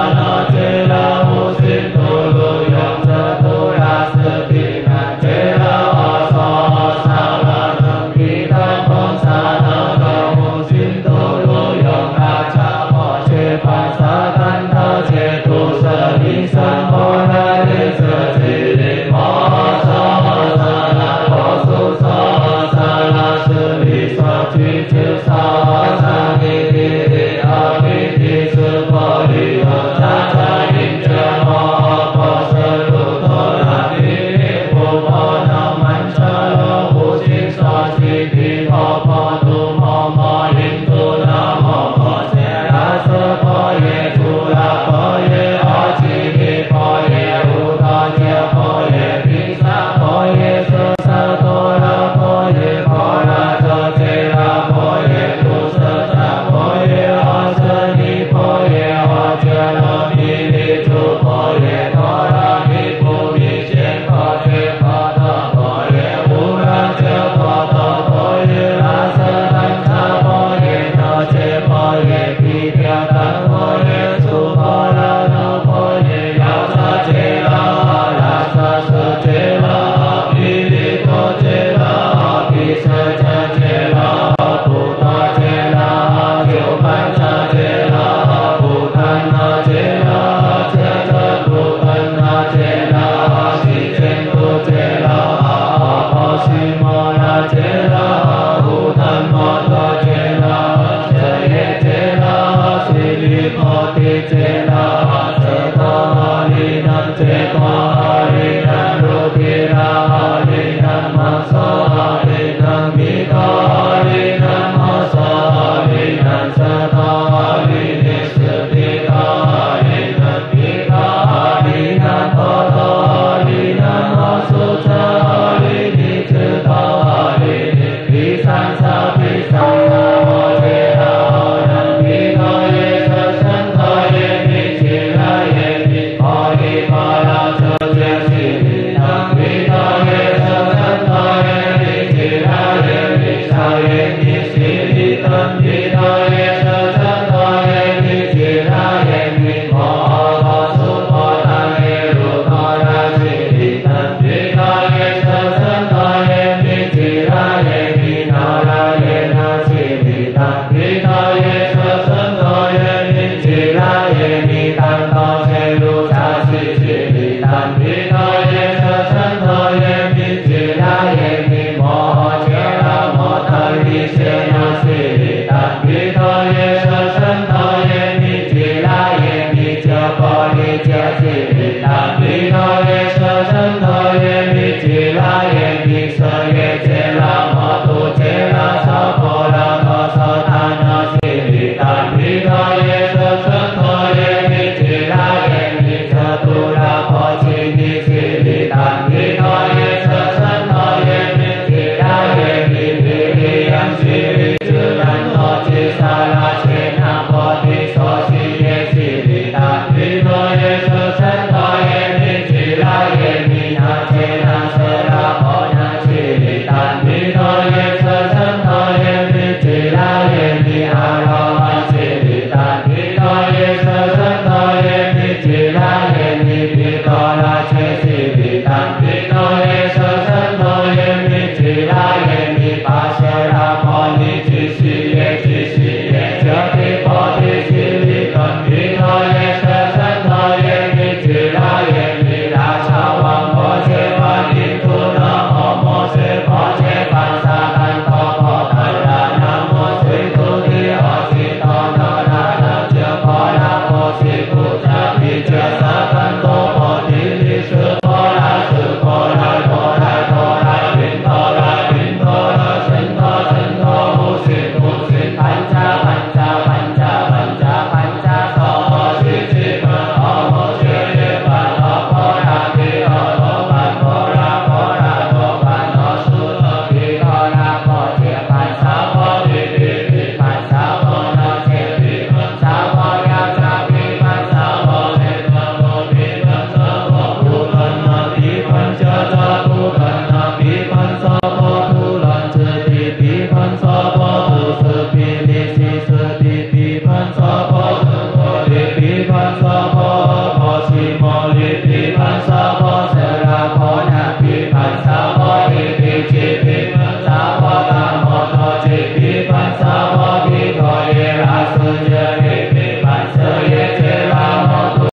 Anate.